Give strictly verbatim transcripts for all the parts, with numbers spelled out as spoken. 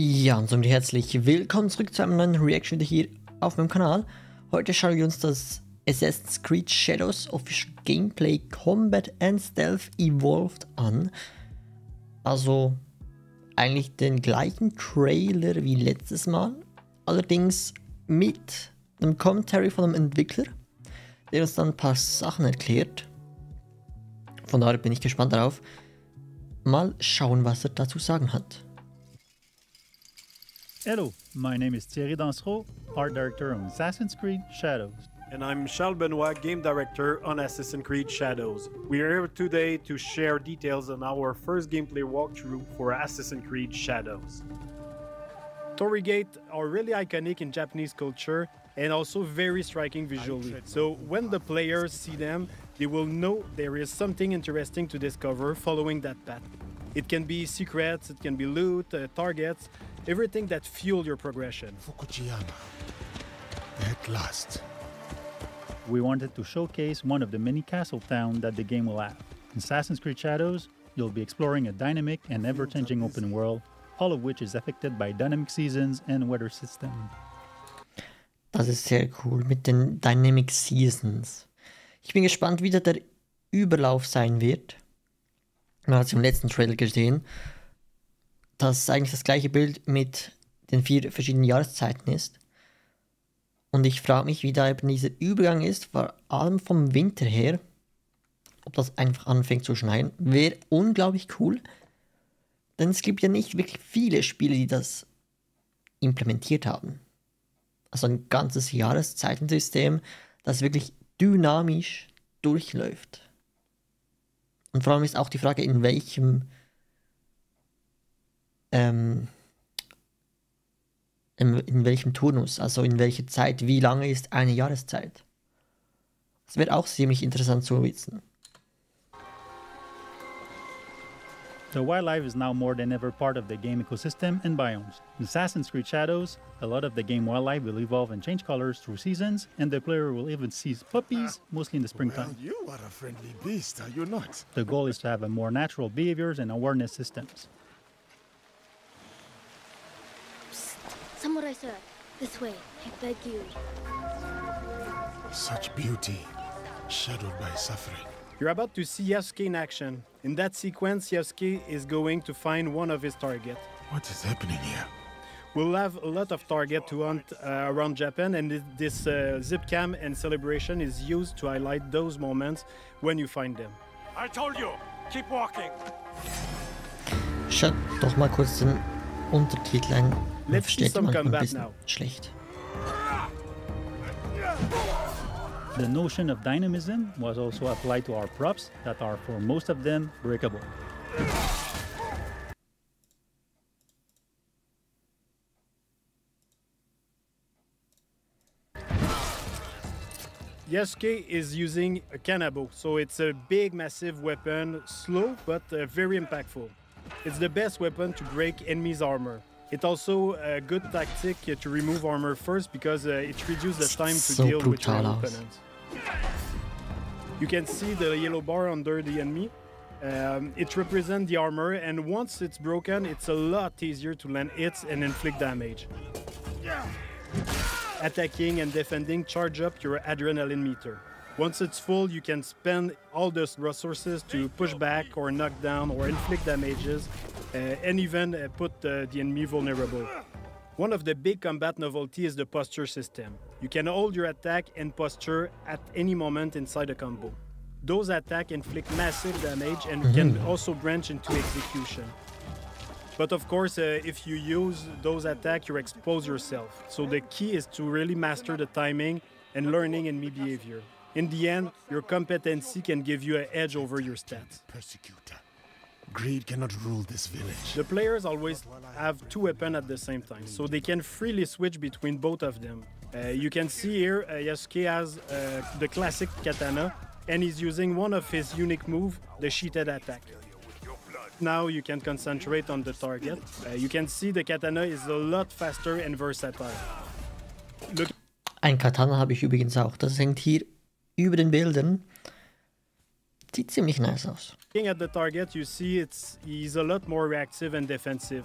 Ja, und somit herzlich willkommen zurück zu einem neuen Reaction Video hier auf meinem Kanal. Heute schauen wir uns das Assassin's Creed Shadows Official Gameplay Combat and Stealth Evolved an. Also eigentlich den gleichen Trailer wie letztes Mal, allerdings mit einem Commentary von einem Entwickler, der uns dann ein paar Sachen erklärt. Von daher bin ich gespannt darauf. Mal schauen, was er dazu sagen hat. Hello, my name is Thierry Dansereau, art director on Assassin's Creed Shadows. And I'm Charles Benoit, game director on Assassin's Creed Shadows. We are here today to share details on our first gameplay walkthrough for Assassin's Creed Shadows. Torii gates are really iconic in Japanese culture and also very striking visually. So when the players see them, they will know there is something interesting to discover following that path. It can be secrets, it can be loot, uh, targets, everything that fuel your progression. Fukuyama, at last. We wanted to showcase one of the many castle towns that the game will have. In Assassin's Creed Shadows, you'll be exploring a dynamic and ever-changing open world, all of which is affected by dynamic seasons and weather system. Das ist sehr cool mit den Dynamic Seasons. Ich bin gespannt, wie da der Überlauf sein wird. Man hat es im letzten Trailer gesehen, dass eigentlich das gleiche Bild mit den vier verschiedenen Jahreszeiten ist. Und ich frage mich, wie da eben dieser Übergang ist, vor allem vom Winter her, ob das einfach anfängt zu schneien. Wäre unglaublich cool, denn es gibt ja nicht wirklich viele Spiele, die das implementiert haben. Also ein ganzes Jahreszeitensystem, das wirklich dynamisch durchläuft. Und vor allem ist auch die Frage, in welchem ähm, in, in welchem Turnus, also in welcher Zeit, wie lange ist eine Jahreszeit? Das wäre auch ziemlich interessant zu wissen. The wildlife is now more than ever part of the game ecosystem and biomes. In Assassin's Creed Shadows, a lot of the game wildlife will evolve and change colors through seasons, and the player will even see puppies, mostly in the springtime. Well, you are a friendly beast, are you not? The goal is to have a more natural behaviors and awareness systems. Psst, Samurai sir, this way, I beg you. Such beauty, shadowed by suffering. You're about to see Yasuke in action. In that sequence, Yasuke is going to find one of his targets. What is happening here? We'll have a lot of targets to hunt uh, around Japan, and this uh, zip cam and celebration is used to highlight those moments when you find them. I told you, keep walking. Schaut doch mal kurz den Untertitel ein. Let's see some combat now. Schlecht. The notion of dynamism was also applied to our props that are, for most of them, breakable. Yasuke is using a Kanabo, so it's a big, massive weapon, slow but uh, very impactful. It's the best weapon to break enemies' armor. It's also a good tactic to remove armor first because uh, it reduces the time to so deal with your opponents. You can see the yellow bar under the enemy. Um, it represents the armor, and once it's broken, it's a lot easier to land hits and inflict damage. Attacking and defending charge up your adrenaline meter. Once it's full, you can spend all those resources to push back or knock down or inflict damages, uh, and even uh, put uh, the enemy vulnerable. One of the big combat novelty is the posture system. You can hold your attack and posture at any moment inside a combo. Those attacks inflict massive damage and mm-hmm. can also branch into execution. But of course, uh, if you use those attacks, you expose yourself. So the key is to really master the timing and learning enemy behavior. In the end, your competency can give you an edge over your stats. Persecutor. Greed cannot rule this village. The players always have two weapons at the same time, so they can freely switch between both of them. Uh, you can see here uh, Yasuke has uh, the classic katana, and he's using one of his unique moves, the sheeted attack. Now you can concentrate on the target. Uh, you can see the katana is a lot faster and versatile. Look. Ein Katana habe ich übrigens auch. Das hängt hier über den Bildern. Sieht ziemlich nice aus. Looking at the target, you see it's he's a lot more reactive and defensive.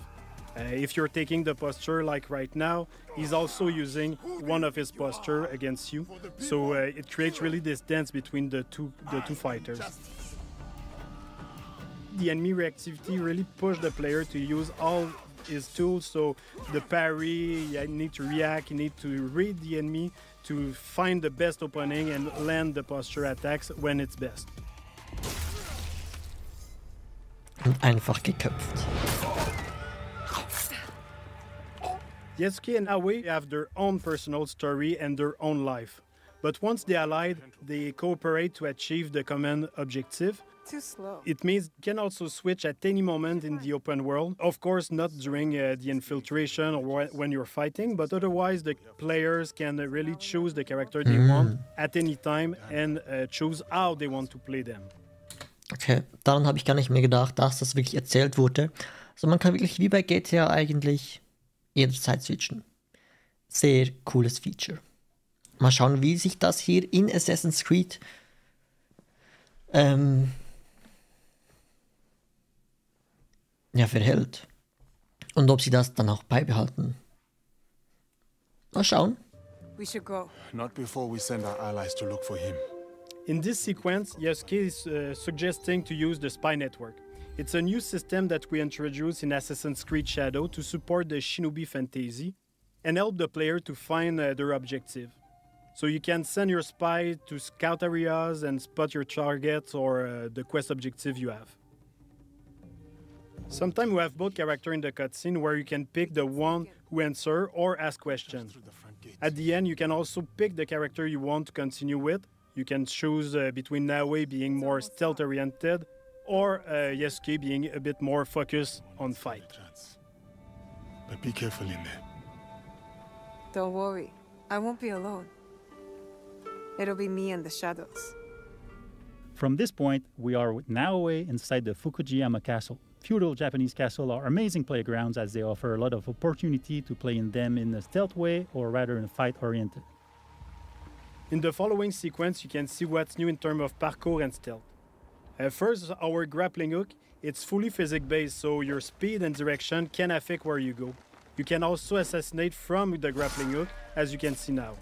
Uh, if you're taking the posture like right now, he's also using one of his posture against you. So uh, it creates really this dance between the two the two fighters. The enemy reactivity really pushed the player to use all his tools. So the parry, you need to react, you need to read the enemy to find the best opening and land the posture attacks when it's best. Einfach geköpft. Yasuke and Aoi have their own personal story and their own life. But once they allied, they cooperate to achieve the common objective. Too slow. It means you can also switch at any moment in the open world. Of course, not during uh, the infiltration or when you're fighting, but otherwise the players can really choose the character they mm. want at any time and uh, choose how they want to play them. Okay, daran habe ich gar nicht mehr gedacht, dass das wirklich erzählt wurde. Also man kann wirklich wie bei G T A eigentlich jederzeit switchen. Sehr cooles Feature. Mal schauen, wie sich das hier in Assassin's Creed ähm, ja, verhält. Und ob sie das dann auch beibehalten. Mal schauen. We should go. Not before we send our allies to look for him. In this sequence, Yasuke is uh, suggesting to use the spy network. It's a new system that we introduced in Assassin's Creed Shadows to support the Shinobi fantasy and help the player to find uh, their objective. So you can send your spy to scout areas and spot your targets or uh, the quest objective you have. Sometimes you have both characters in the cutscene where you can pick the one who answers or asks questions. At the end, you can also pick the character you want to continue with. You can choose uh, between Naoe being more stealth-oriented or uh, Yasuke being a bit more focused on fight. But be careful in there. Don't worry, I won't be alone. It'll be me and the shadows. From this point, we are with Naoe inside the Fukuyama Castle. Feudal Japanese castles are amazing playgrounds as they offer a lot of opportunity to play in them in a stealth way or rather in a fight-oriented. In the following sequence, you can see what's new in terms of parkour and stealth. Uh, first, our grappling hook, it's fully physics-based, so your speed and direction can affect where you go. You can also assassinate from the grappling hook, as you can see now.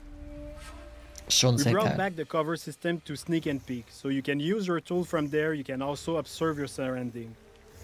Schon we brought back the cover system to sneak and peek, so you can use your tool from there, you can also observe your surrounding.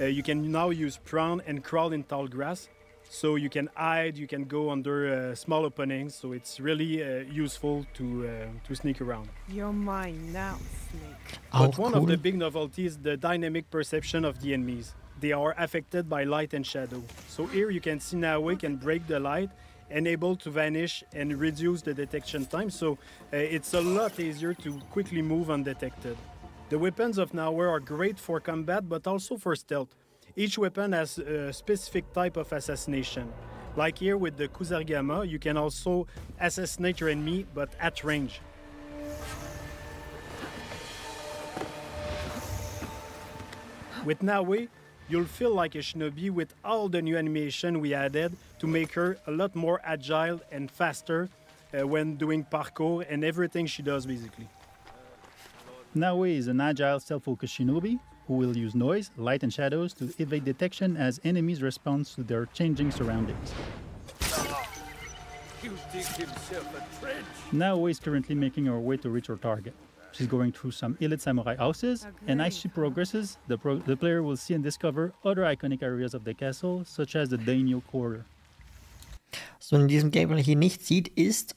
Uh, you can now use prone and crawl in tall grass, so you can hide, you can go under uh, small openings, so it's really uh, useful to uh, to sneak around. You're mine now, Snake. But oh, one cool. of the big novelties is the dynamic perception of the enemies. They are affected by light and shadow. So here you can see Naoe can break the light and able to vanish and reduce the detection time, so uh, it's a lot easier to quickly move undetected. The weapons of Naoe are great for combat, but also for stealth. Each weapon has a specific type of assassination. Like here with the Kusarigama, you can also assassinate your enemy, but at range. With Naoe, you'll feel like a shinobi with all the new animation we added to make her a lot more agile and faster uh, when doing parkour and everything she does basically. Naoe is an agile, self-focused shinobi who will use noise, light and shadows to evade detection as enemies respond to their changing surroundings. Naoe is currently making her way to reach her target. She's going through some elite samurai houses, Agreed. and as she progresses, the, pro the player will see and discover other iconic areas of the castle, such as the Demio Quarter. So in diesem Game, was man hier nicht sieht, ist,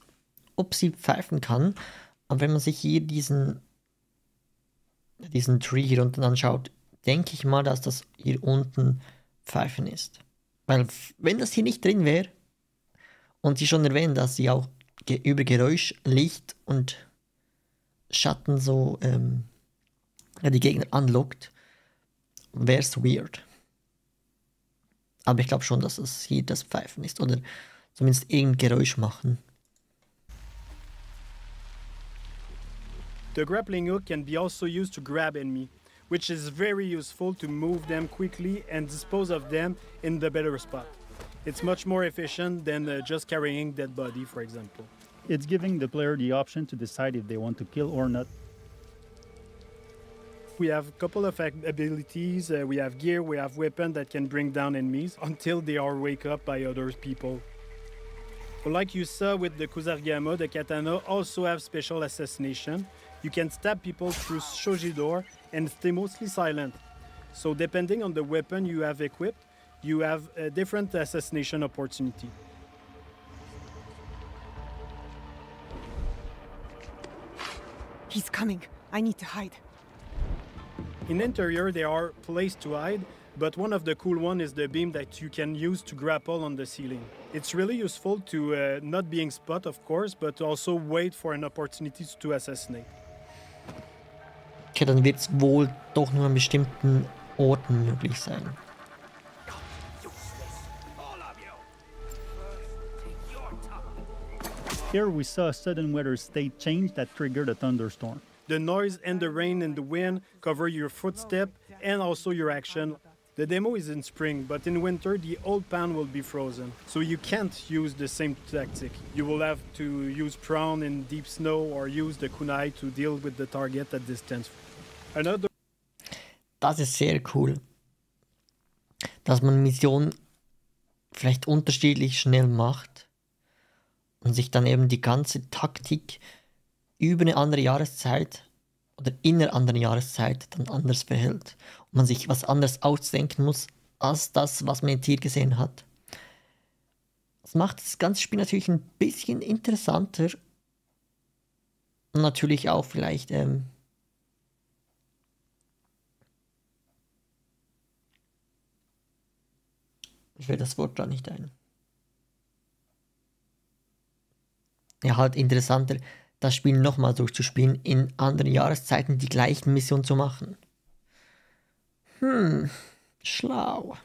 ob sie pfeifen kann. Und wenn man sich hier diesen diesen Tree hier unten anschaut, denke ich mal, dass das hier unten Pfeifen ist. Weil wenn das hier nicht drin wäre und sie schon erwähnt, dass sie auch ge über Geräusch, Licht und Schatten so ähm, die Gegner anlockt, wäre es weird. Aber ich glaube schon, dass es hier das Pfeifen ist oder zumindest irgendein Geräusch machen. The grappling hook can be also used to grab enemy, which is very useful to move them quickly and dispose of them in the better spot. It's much more efficient than uh, just carrying dead body, for example. It's giving the player the option to decide if they want to kill or not. we have a couple of abilities, uh, we have gear, we have weapons that can bring down enemies until they are wake up by other people. But like you saw with the Kusarigama, the katana also have special assassination. You can stab people through Shoji door and stay mostly silent. So depending on the weapon you have equipped, you have a different assassination opportunity. He's coming. I need to hide. In interior, there are places to hide, but one of the cool ones is the beam that you can use to grapple on the ceiling. It's really useful to uh, not being spotted, of course, but also wait for an opportunity to assassinate. Okay, dann wird's wohl doch nur an bestimmten Orten möglich sein. Here we saw a sudden weather state change that triggered a thunderstorm. The noise and the rain and the wind cover your footstep and also your action. The demo is in spring, but in winter the old pan will be frozen, so you can't use the same tactic. You will have to use prone in deep snow or use the kunai to deal with the target at distance. Another. Das ist sehr cool, dass man Missionen vielleicht unterschiedlich schnell macht und sich dann eben die ganze Taktik über eine andere Jahreszeit oder in einer anderen Jahreszeit dann anders verhält und man sich was anderes ausdenken muss, als das, was man jetzt hier gesehen hat. Das macht das ganze Spiel natürlich ein bisschen interessanter und natürlich auch vielleicht ähm, ich will das Wort da nicht ein. Ja, halt interessanter, das Spiel nochmal durchzuspielen, in anderen Jahreszeiten die gleichen Missionen zu machen. Hm, schlau.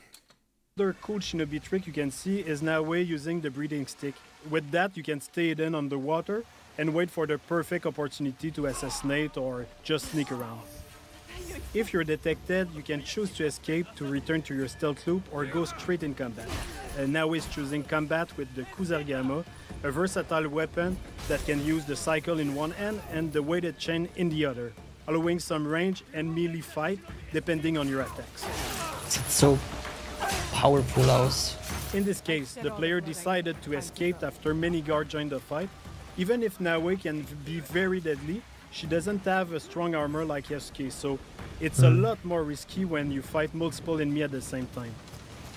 Another cool Shinobi trick you can see is Naoe using the breathing stick. With that you can stay hidden on the water and wait for the perfect opportunity to assassinate or just sneak around. If you're detected, you can choose to escape, to return to your stealth loop or go straight in combat. And Naoe is choosing combat with the Kusarigama, a versatile weapon that can use the cycle in one hand and the weighted chain in the other, allowing some range and melee fight depending on your attacks. It's so powerful aus. In this case, the player decided to escape after many guards joined the fight. Even if Naoe can be very deadly, she doesn't have a strong armor like Yasuke, so it's mm. a lot more risky when you fight multiple enemies at the same time.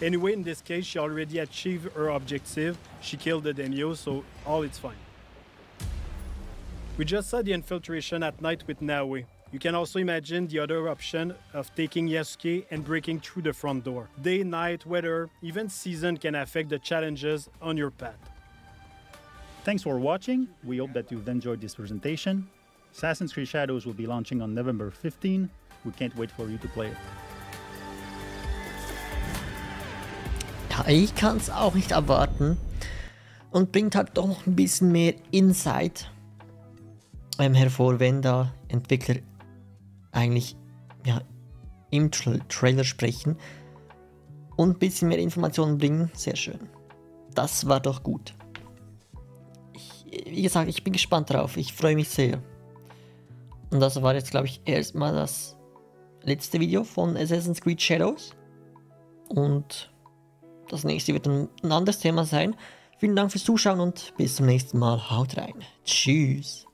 Anyway, in this case, she already achieved her objective. She killed the Demio, so all it's fine. We just saw the infiltration at night with Naoe. You can also imagine the other option of taking Yasuke and breaking through the front door. Day, night, weather, even season can affect the challenges on your path. Thanks for watching. We hope that you've enjoyed this presentation. Assassin's Creed Shadows will be launching on November fifteenth. We can't wait for you to play it. Ich kann es auch nicht erwarten und bringt halt doch noch ein bisschen mehr Insight ähm, hervor, wenn da Entwickler eigentlich ja, im Tra Trailer sprechen und ein bisschen mehr Informationen bringen. Sehr schön. Das war doch gut. Ich, wie gesagt, ich bin gespannt drauf. Ich freue mich sehr. Und das war jetzt, glaube ich, erstmal das letzte Video von Assassin's Creed Shadows. Und das nächste wird ein anderes Thema sein. Vielen Dank fürs Zuschauen und bis zum nächsten Mal. Haut rein. Tschüss.